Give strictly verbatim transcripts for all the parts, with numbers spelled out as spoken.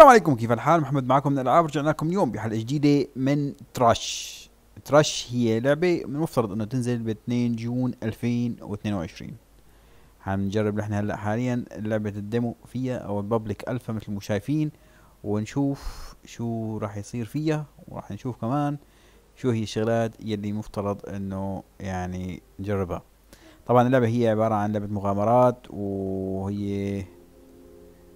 السلام عليكم، كيف الحال؟ محمد معكم من الالعاب. رجعنا لكم اليوم بحلقه جديده من تراش. تراش هي لعبه من المفترض انه تنزل ب اثنين جون ألفين واثنين وعشرين. حنجرب نحن هلا حاليا لعبه الديمو فيها او الببليك الفا مثل ما شايفين، ونشوف شو راح يصير فيها، وراح نشوف كمان شو هي الشغلات يلي مفترض انه يعني نجربها. طبعا اللعبه هي عباره عن لعبه مغامرات، وهي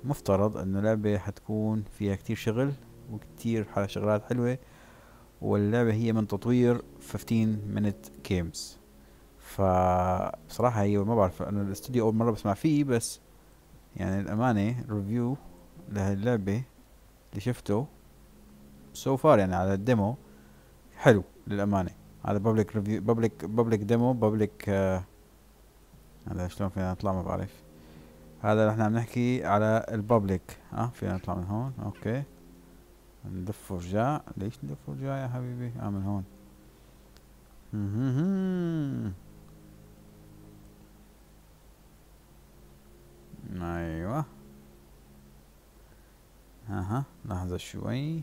مفترض انه لعبة حتكون فيها كتير شغل وكتير شغلات حلوة. واللعبة هي من تطوير خمستاشر مينت جيمز، فبصراحة هي ما بعرف، انه الاستوديو اول مرة بسمع فيه، بس يعني الامانة ريفيو لهاللعبة اللي شفته سو فار يعني على الديمو حلو للامانة. هذا بابليك ريفيو، بابليك بابليك ديمو بابليك آه هذا شلون فينا نطلع ما بعرف. هذا اللي احنا عم نحكي على البابليك. اه فينا نطلع من هون، اوكي ندف ورجع. ليش ندف ورجع يا حبيبي؟ اه من هون. ايوه اها لحظة شوي.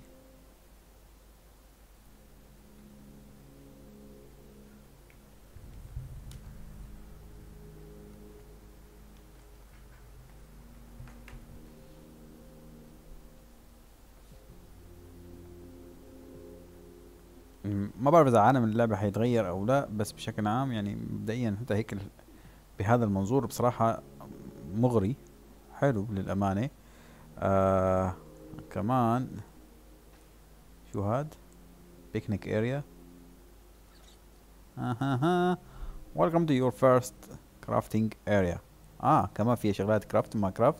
ما بعرف اذا عالم اللعبه حيتغير او لا، بس بشكل عام يعني مبدئيا حتى هيك بهذا المنظور بصراحه مغري حلو للامانه. آه كمان شو هاد؟ بيكنيك اريا. ها ها ها ويلكم تو يور فيرست كرافتنج اريا. اه كمان في شغلات كرافت. ما كرافت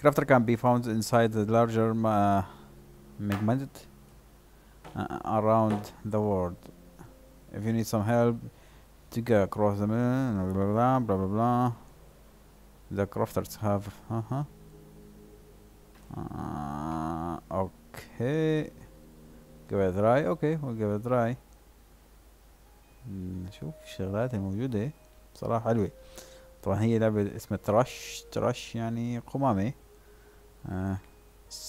كرافتر كان بي فاوند انسايد ذا لارجر ماجمنت Uh, around the world. If you need some help to get across the moon, blah blah blah blah blah. The crafters have. Uh huh. Uh, okay. Give it a try. Okay, we'll give it a try. نشوف الشغلات الموجودة بصراحة حلوة. طبعا هي لعبة اسمها تراش. تراش يعني قمامة. Uh,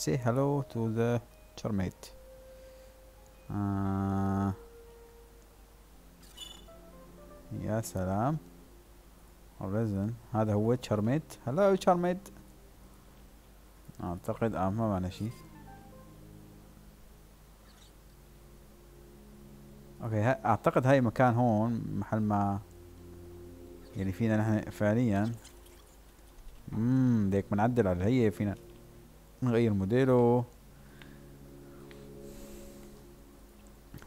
say hello to the termite. آه. يا سلام الرزن هذا هو تشارميت. هلا تشارميت اعتقد اه ما معنا شيء. اوكي اعتقد هاي مكان هون محل ما يعني فينا نحن فعليا امم ديك بنعدل على هي، فينا نغير موديله،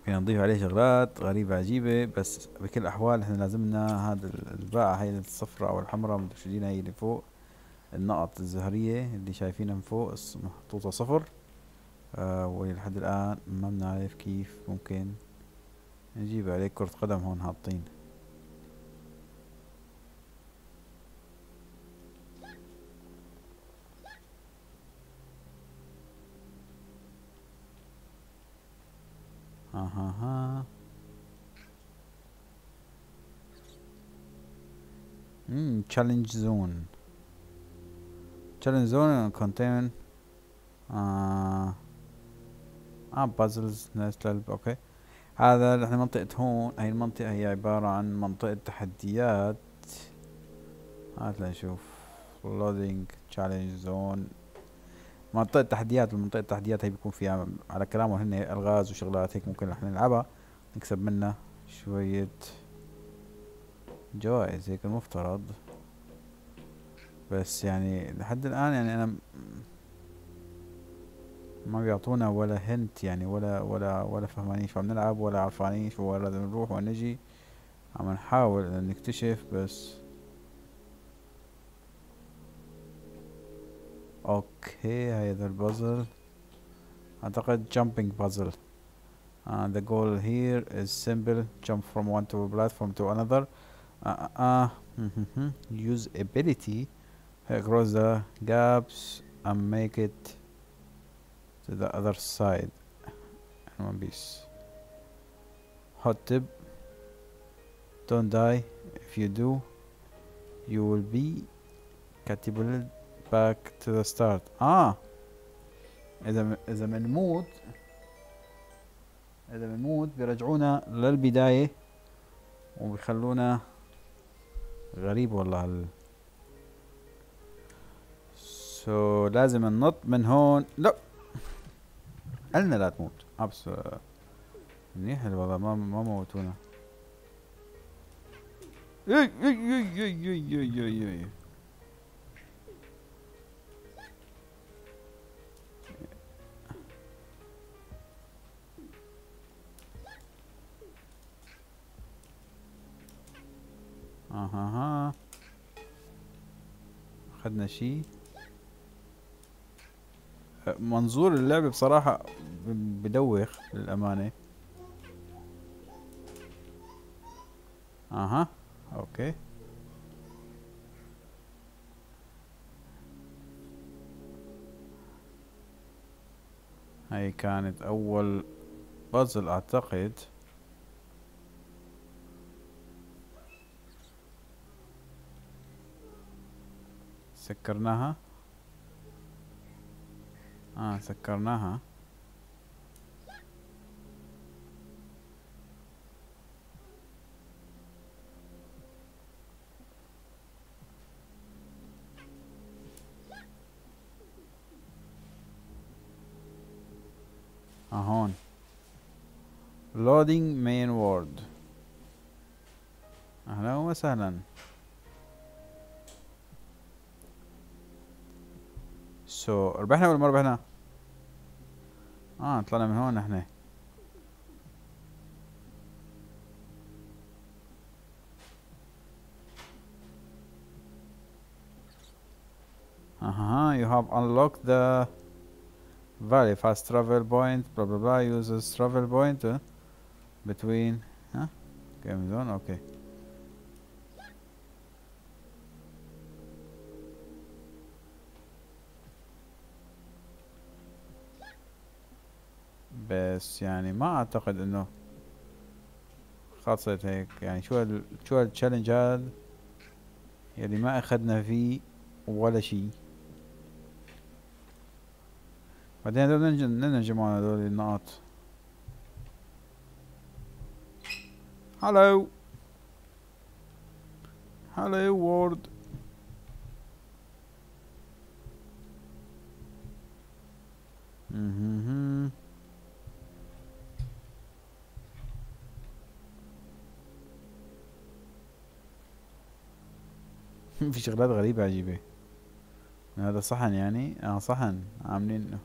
فينا نضيف عليه شغلات غريبة عجيبة. بس بكل الأحوال احنا لازمنا هذا الباعة هاي الصفراء أو الحمراء مدري شو هي اللي فوق النقط الزهرية اللي شايفينها من فوق محطوطة صفر. آه ولحد الآن ما بنعرف كيف ممكن نجيب عليه كرة قدم. هون حاطين اها امم تشالنج زون. تشالنج زون كونتين اه اه بازلز نازل. اوكي هذا احنا منطقة هون. هاي المنطقة هي عبارة عن منطقة تحديات. هات لنشوف لودينج تشالنج زون منطقة تحديات. المنطقة التحديات هي بيكون فيها على كلامهم هن الغاز وشغلات هيك ممكن نحن نلعبها نكسب منها شوية جوائز هيك المفترض. بس يعني لحد الآن يعني أنا ما بيعطونا ولا هنت يعني ولا ولا ولا فهمانين شو عم نلعب ولا عارفانين شو ولا نروح ولا نجي. عم نحاول نكتشف بس. اوكي هيدا البازل اعتقد jumping puzzle. uh, the goal here is simple: jump from one to a platform to another. uh, uh, uh, use ability across the gaps and make it to the other side in one piece. Hot tip: don't die. If you do you will be catapulted back to the start. اه اذا اذا بنموت اذا بنموت بيرجعونا للبداية وبيخلونا. غريب والله هال سو لازم ننط من هون. لا قلنا لا تموت. عبس منيح الوضع، ما ما موتونا. اي اي اي اي اي اي اها ها اخذنا شيء. منظور اللعبة بصراحة بدوخ للأمانة. اها اوكي هاي كانت اول بازل اعتقد. سكرناها. اه سكرناها. اه هون لودينج مين وورد. اهلا وسهلا. سو ربحنا ولا ما ربحنا؟ اه طلعنا من هون نحن. اها you have unlocked the valley fast travel point blah blah blah uses travel point uh, between ها game zone اوكي. بس يعني ما اعتقد انه خلصت هيك. يعني شو ال شو التشالنج هذا يلي ما اخذنا فيه ولا شيء. بعدين هدول بدنا نجمعهم هدول النقاط. هلو هلو وورد. اها في شغلات غريبة عجيبة. هذا صحن يعني اه صحن عاملين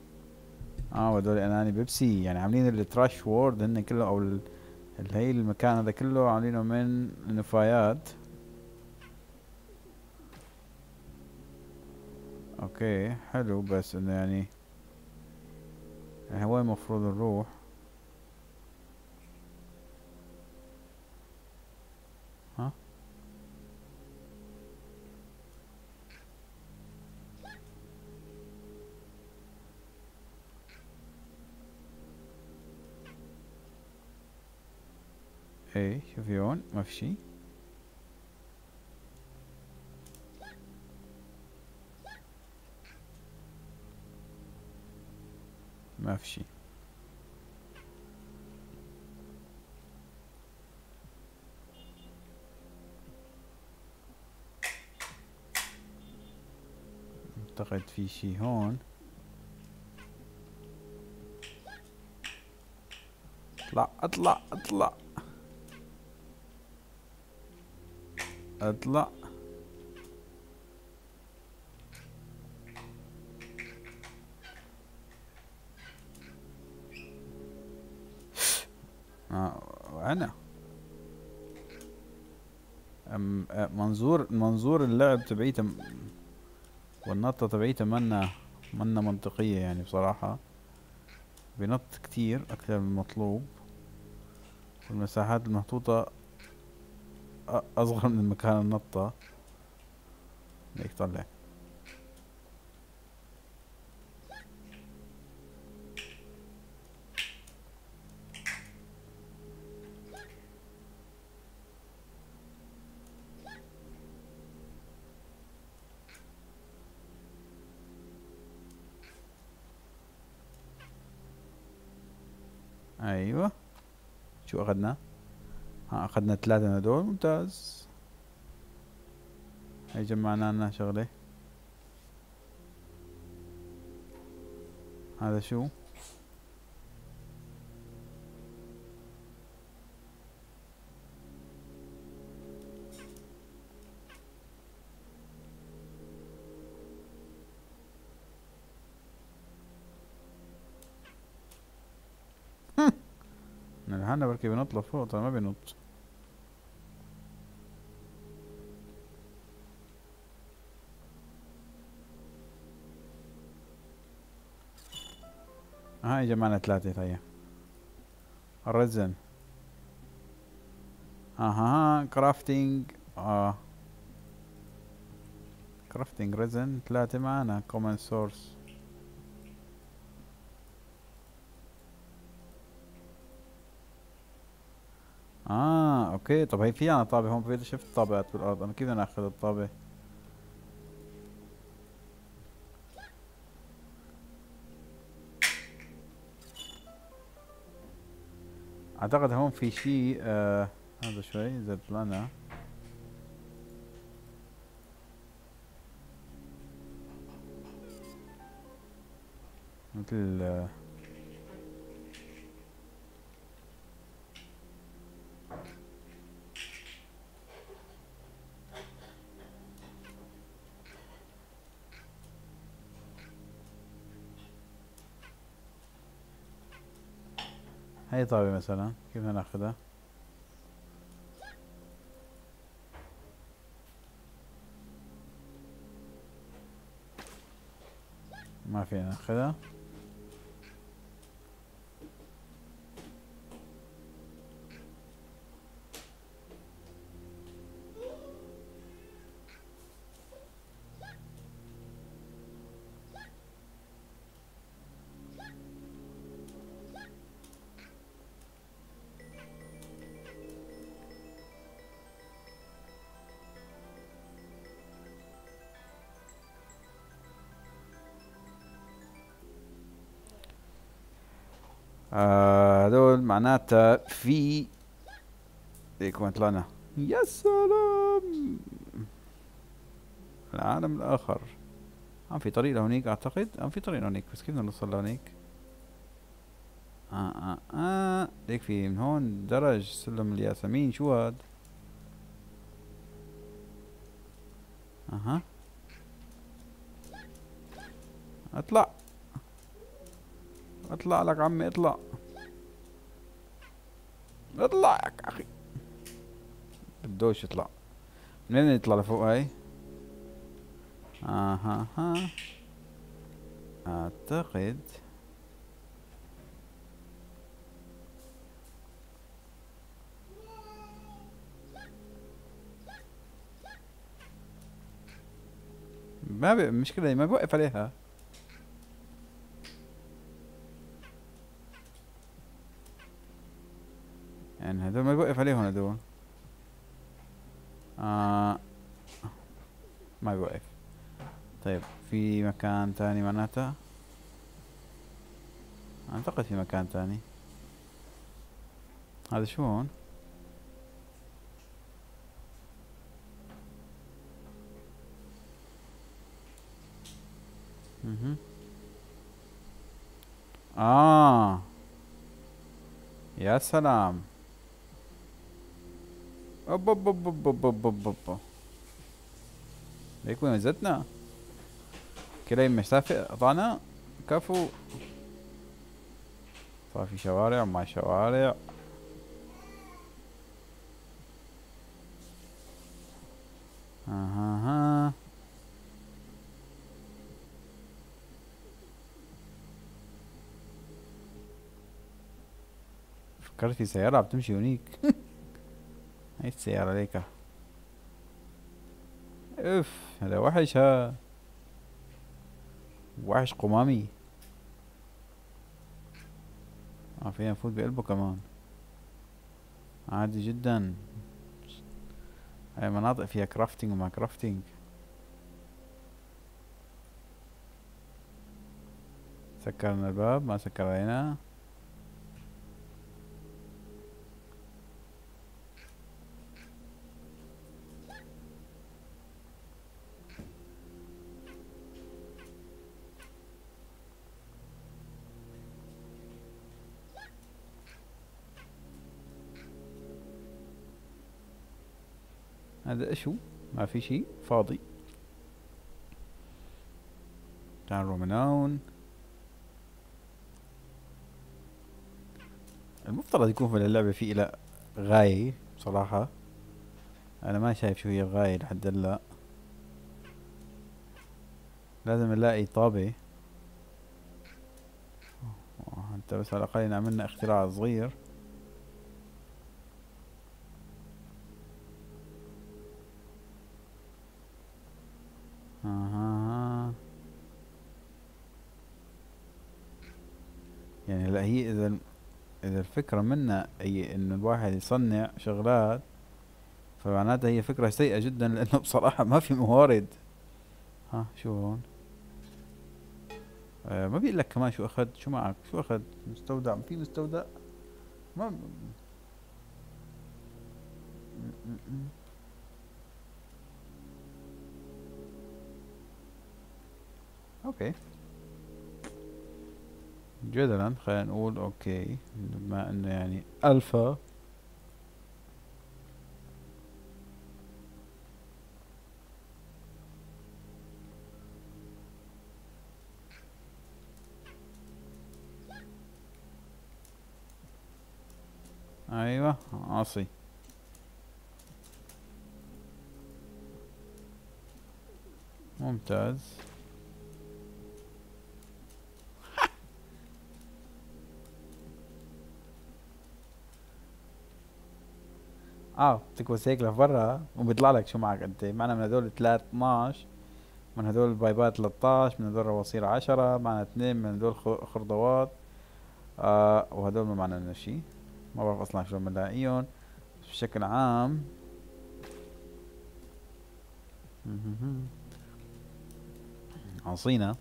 اه هدول اناني بيبسي. يعني عاملين التراش وورد هن كله او ال... هي المكان هذا كله عاملينه من نفايات. اوكي حلو. بس انه يعني هو المفروض نروح. ايه شوفي هون ما في شي. ما في شي. اعتقد في شي هون. اطلع اطلع اطلع اطلع. انا أم منظور منظور اللعب تبعيته والنطة تبعيته منا منا منطقية. يعني بصراحة بنط كتير اكثر من المطلوب والمساحات المحطوطة اصغر من مكان النطة. هيك طلع. ايوه شو اخذنا؟ ها اخذنا الثلاثة هدول، ممتاز. هي جمعنا لنا شغلة. هذا شو؟ نلحقنا بركي بنط لفوق. طيب ما بينط. هاي جمعنا ثلاثة. طيب الرزن. اها كرافتنج. اه كرافتنج رزن ثلاثة معنا. كومن سورس. اه اوكي. طب هي في انا طابة هون، في شفت طابات بالارض. انا كيف بدنا ناخذ الطابة؟ اعتقد هون في شيء. آه هذا شوي اذا طلعنا. مثل آه هاي طابة مثلا، كيف بدنا ناخذها؟ ما فينا ناخذها. هذول آه معناتها في هيك وين طلعنا. يا سلام، العالم الاخر. عم في طريق لهونيك اعتقد، عم في طريق لهونيك، بس كيف بدنا نوصل لهونيك؟ اه اه اه هيك في من هون درج سلم الياسمين. شو هاد؟ اها اطلع اطلع لك عمي، اطلع اطلع يا اخي. بدوش يطلع. منين يطلع لفوق هاي؟ اها ها اعتقد ما بي... مشكلة ما بوقف عليها. يعني هدول ما بوقف عليهم هدول. آه ما بوقف. طيب في مكان تاني معناتها؟ اعتقد في مكان تاني. هذا شو هون؟ اها اه يا سلام. اوب اوب اوب اوب اوب اوب اوب هيك وين زتنا؟ كلي مسافة قطعنا كفو. صار في شوارع ما شوارع. اها ها فكرت في سيارة عم تمشي هونيك. هاي السيارة عليك. اف هذا وحش. ها وحش قمامي. اه فينا نفوت بقلبه كمان عادي جدا. هاي مناطق فيها كرافتنج وما كرافتنج. سكرنا الباب ما سكر علينا. هذا اشو ما في شي فاضي. تعال رومناون المفترض يكون في اللعبة في الى غاية بصراحة، انا ما شايف شو هي الغاية لحد هلا. لازم نلاقي طابة. انت بس على الاقل عملنا اختراع صغير. اها يعني لا هي اذا اذا الفكرة منا هي انه الواحد يصنع شغلات فمعناتها هي فكرة سيئة جدا، لانه بصراحة ما في موارد. ها شو هون؟ آه ما بيقول لك كمان شو اخذ، شو معك، شو اخذ، مستودع، في مستودع ما ب... اوكي جدلا خلينا نقول اوكي، بما انه يعني الفا ايوه عصي ممتاز. اه بتكبس هيك لفبرا وبيطلع لك شو معك انت. معنا من هذول ثلاثة اثناعش، من هذول البايبات ثلاثة عشر، من هذول الرواسير عشرة، معنا اثنين من هذول خرضوات آه وهذول ما معنا لنا شي، ما بعرف اصلا شلون بنلاقيهم بشكل عام. عصينا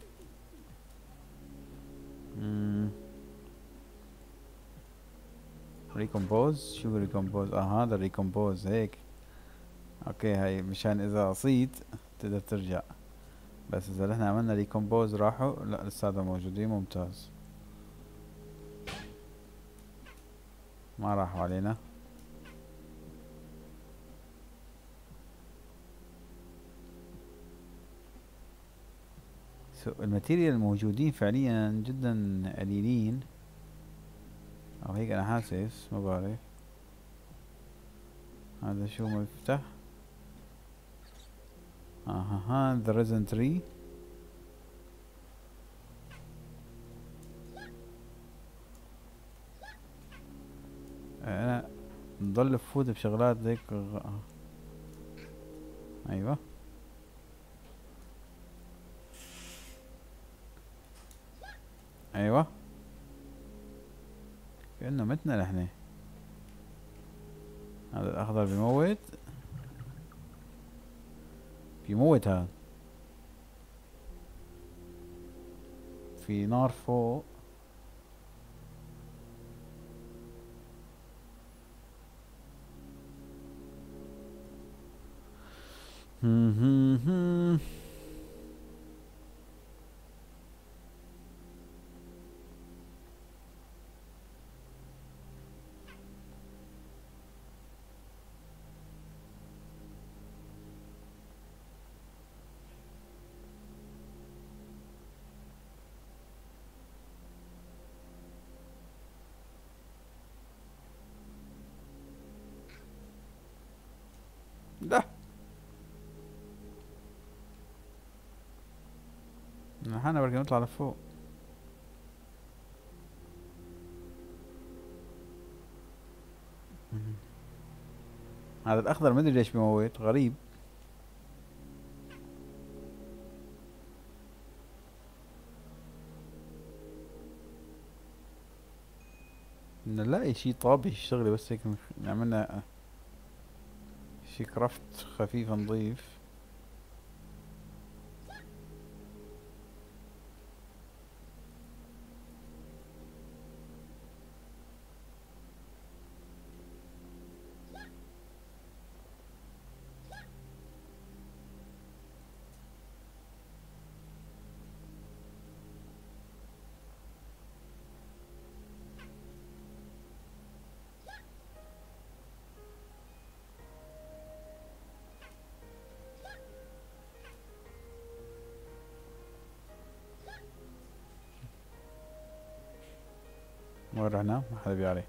ريكومبوز، شو ريكومبوز؟ اه هذا ريكومبوز هيك اوكي، هاي مشان اذا عصيت تقدر ترجع، بس اذا نحن عملنا ريكومبوز راحوا لا لساتهم موجودين. ممتاز ما راحوا علينا. الماتيريال الموجودين فعليا جدا قليلين او هيك انا حاسس، ما بعرف. هذا شو مفتاح؟ اها ذا ريزن تري انا نضل بفوت بشغلات هيك غ... ايوه ايوه كأنه متنا نحن. هذا الاخضر بيموت بيموت هذا في نار فوق. هممم نحن بركي نطلع لفوق. هذا الأخضر مدري ليش بيموت، غريب. نلاقي شي طابي يشتغل بس هيك نعملنا شي كرافت خفيف نضيف. ورا هنا ما حدا بيجي عليه.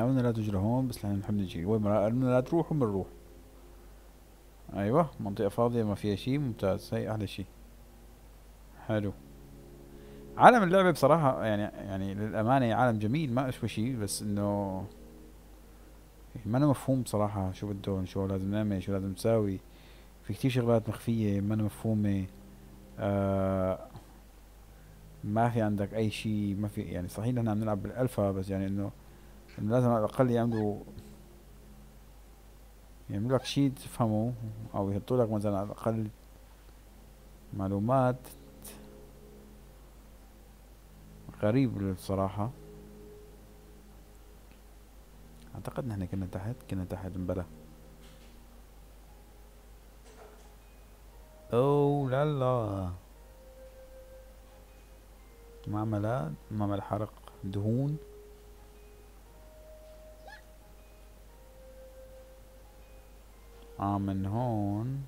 قلنا لا تجري هون، بس نحن بنحب نجري. وين قلنا لا تروحوا بنروح. ايوه منطقة فاضية ما فيها شي، ممتاز. هي احلى شي. حلو. عالم اللعبة بصراحة يعني يعني للأمانة عالم جميل ما اشوى شي، بس انه ما أنا مفهوم بصراحة شو بدهن، شو لازم نعمل، شو لازم نساوي. في كتير شغلات مخفية ما أنا مفهومة. آه ما في عندك أي شي، ما في يعني. صحيح نحن عم نلعب بالألفا، بس يعني انه إنه لازم على الأقل يعملوا يعملوا لك شي تفهمه، أو يحطوا لك مثلا على الأقل معلومات. غريب بصراحة. أعتقد نحن كنا تحت، كنا تحت مبلا. أوه لا لا، معملات، معمل حرق دهون. اه من هون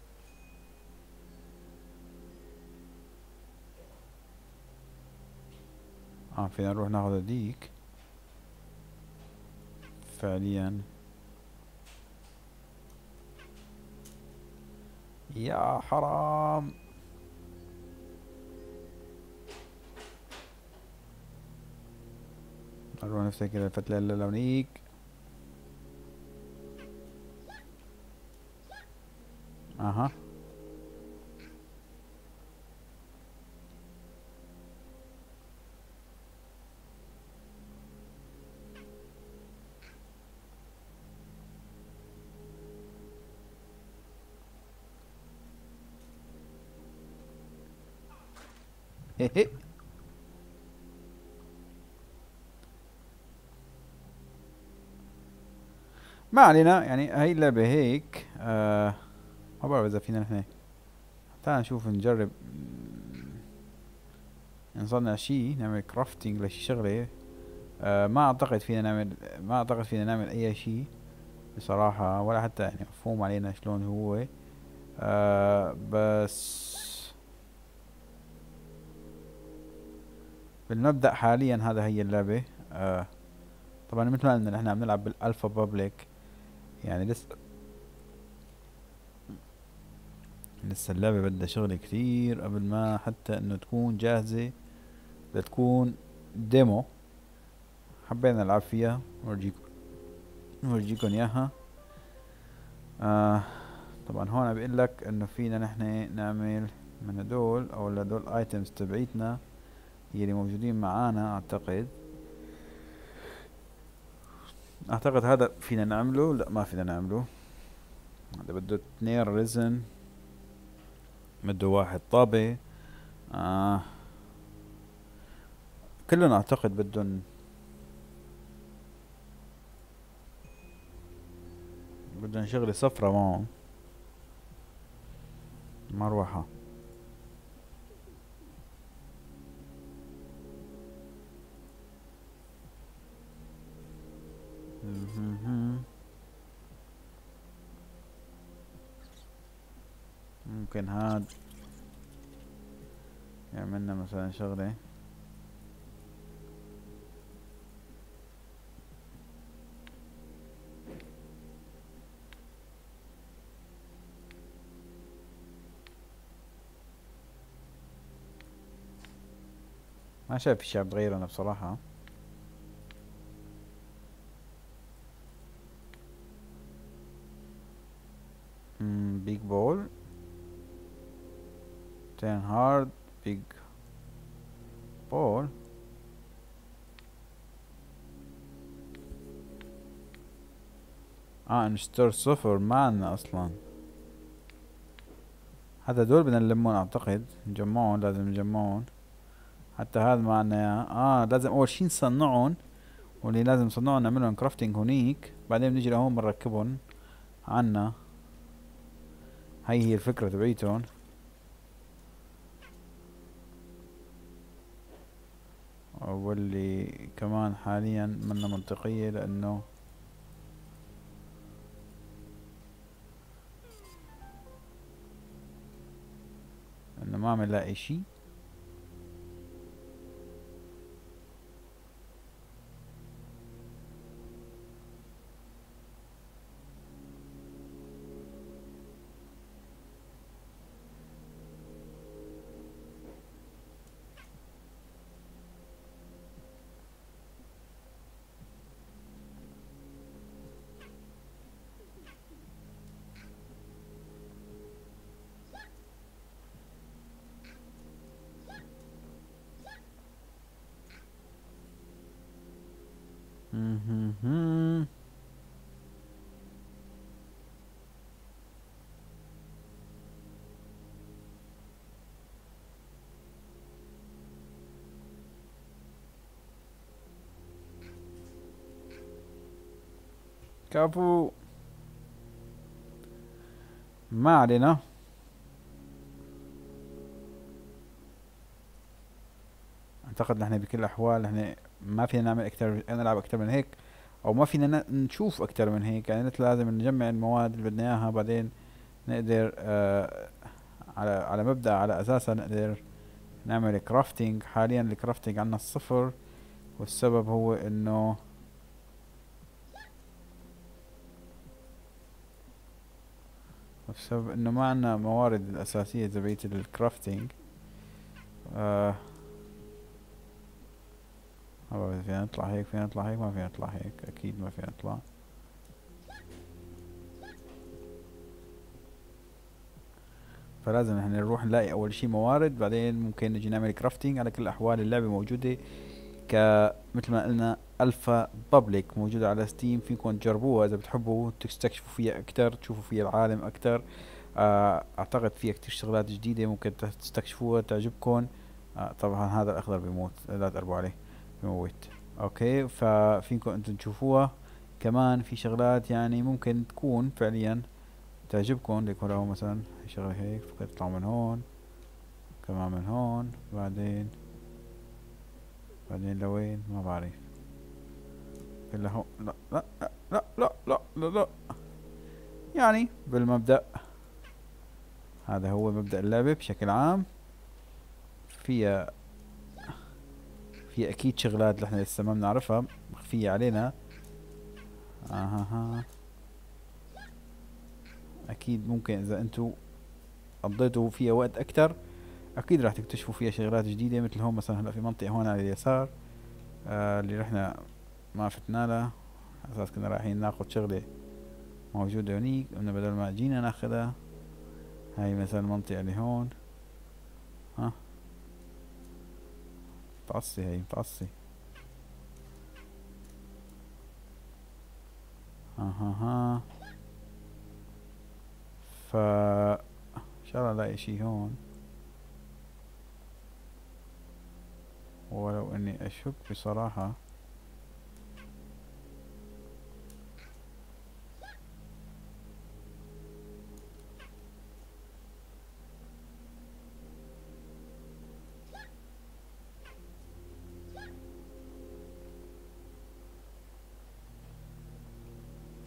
اه فينا نروح ناخذ هديك فعليا. يا حرام نروح نفتكر الفتلة اللونيك. اها ههه ما علينا. يعني هاي اللعبة هيك. آه ما بعرف اذا فينا نحن تعال نشوف نجرب نصنع شي، نعمل كرافتنج لشي شغلة. آه ما اعتقد فينا نعمل ما اعتقد فينا نعمل اي شي بصراحة، ولا حتى يعني مفهوم علينا شلون هو. آه بس بالمبدأ حاليا هذا هي اللعبة. آه طبعا مثل ما قلنا نحن عم نلعب بالالفا بابليك، يعني لسه لسه اللعبة بدها شغل كتير قبل ما حتى انه تكون جاهزة. بدها تكون ديمو، حبينا نلعب فيها ونورجيكم نورجيكم اياها. آه طبعا هون بقول لك انه فينا نحن نعمل من هدول او هدول ايتمز تبعيتنا هي اللي موجودين معانا. اعتقد اعتقد هذا فينا نعمله. لا ما فينا نعمله، هذا بده اثنين رزن، بده واحد طابة. آه. كلهم اعتقد بدهم بدهم شغلة صفرة معهم، مروحة. ممكن هاد يعملنا مثلا شغلة. ما شايف في شيء بتغير انا بصراحة. بيج بول ten hard big ball. اه انستر صفر ما عنا اصلا. هذا دول بدنا نلمون، اعتقد نجمعون، لازم نجمعون. حتى هذا ما عنا اياه. اه لازم اول شي نصنعون، واللي لازم نصنعهم نعملهم كرافتنج هونيك، بعدين بنجي لهون بنركبهم عنا. هاي هي الفكرة تبعيتهم. واللي كمان حاليا منها منطقية لأنه أنه ما عم نلاقي شي. كابو ما علينا. اعتقد نحن بكل الاحوال نحن ما فينا نعمل اكثر، نلعب اكثر من هيك او ما فينا نشوف اكثر من هيك، يعني نطلع لازم نجمع المواد اللي بدنا اياها بعدين نقدر آه على على مبدا على اساسها نقدر نعمل كرافتنج. حاليا الكرافتنج عندنا الصفر، والسبب هو انه بسبب انه ما عندنا موارد الاساسيه تبعية الكرافتنج. آه والله فينا نطلع هيك، فينا نطلع هيك، ما فينا نطلع هيك، اكيد ما فينا نطلع. فلازم احنا نروح نلاقي اول شي موارد، بعدين ممكن نجي نعمل كرافتنج. على كل الاحوال اللعبه موجوده ك مثل ما قلنا الفا بابليك، موجوده على ستيم، فيكم تجربوها اذا بتحبوا تستكشفوا فيها اكثر، تشوفوا فيها العالم اكثر. آه اعتقد فيها كثير شغلات جديده ممكن تستكشفوها تعجبكم. آه طبعا هذا الاخضر بيموت، لا تقربوا عليه بيموت. اوكي ففيكم انتم تشوفوها كمان، في شغلات يعني ممكن تكون فعليا تعجبكم. ليكون لو مثلا شغله هيك فكرة تطلع من هون كمان من هون، بعدين بعدين لوين ما بعرف الا هون. لا لا لا لا لا لا لا يعني بالمبدأ هذا هو مبدأ اللعبة بشكل عام. فيها فيها اكيد شغلات اللي احنا لسه ما بنعرفها مخفية علينا. اها اكيد ممكن اذا انتو قضيتوا فيها وقت اكتر اكيد راح تكتشفوا فيها شغلات جديدة. مثل هون مثلا هلا في منطقة هون على اليسار آه اللي رحنا ما فتنا لها، على اساس كنا رايحين ناخد شغلة موجودة هونيك، قلنا بدل ما جينا ناخدها. هاي مثلا المنطقة اللي هون، ها متعصي، هاي متعصي. ها ها ها فا ان شاء الله الاقي شي هون، ولو اني اشك بصراحة.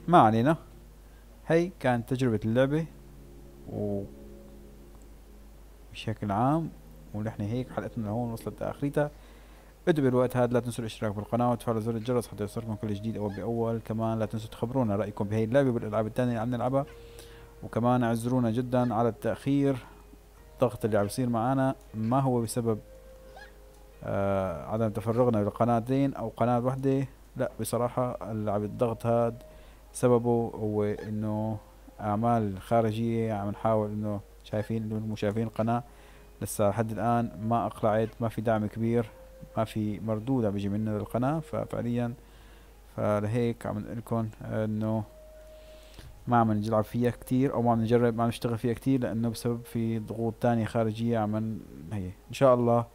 ما علينا، هي كانت تجربة اللعبة و بشكل عام، ونحن هيك حلقتنا لهون وصلت لاخريتها. انتوا بالوقت هذا لا تنسوا الاشتراك بالقناة وتفعلوا زر الجرس حتى يوصلكم كل جديد اول باول. كمان لا تنسوا تخبرونا رأيكم بهي اللعبة والالعاب الثانية اللي عم نلعبها، وكمان اعذرونا جدا على التأخير. الضغط اللي عم يصير معنا ما هو بسبب آه عدم تفرغنا لقناتين او قناة واحدة، لا بصراحة العب الضغط هذا سببه هو انه اعمال خارجية عم نحاول، انه شايفين المشاهدين القناة لسه لحد الان ما اقلعت، ما في دعم كبير، ما في مردود عم يجي منه للقناة. ففعليا فلهيك عم نقول لكم انه ما عم نلعب فيها كتير او ما عم نجرب، ما عم نشتغل فيها كتير لانه بسبب في ضغوط تانية خارجية عم هي. ان شاء الله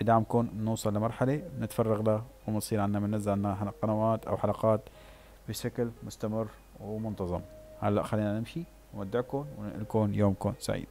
بدعمكم نوصل لمرحلة نتفرغ لها ونصير عنا بننزل عنا قنوات او حلقات بشكل مستمر ومنتظم. هلا خلينا نمشي، نودعكم ونقول لكم يومكم سعيد.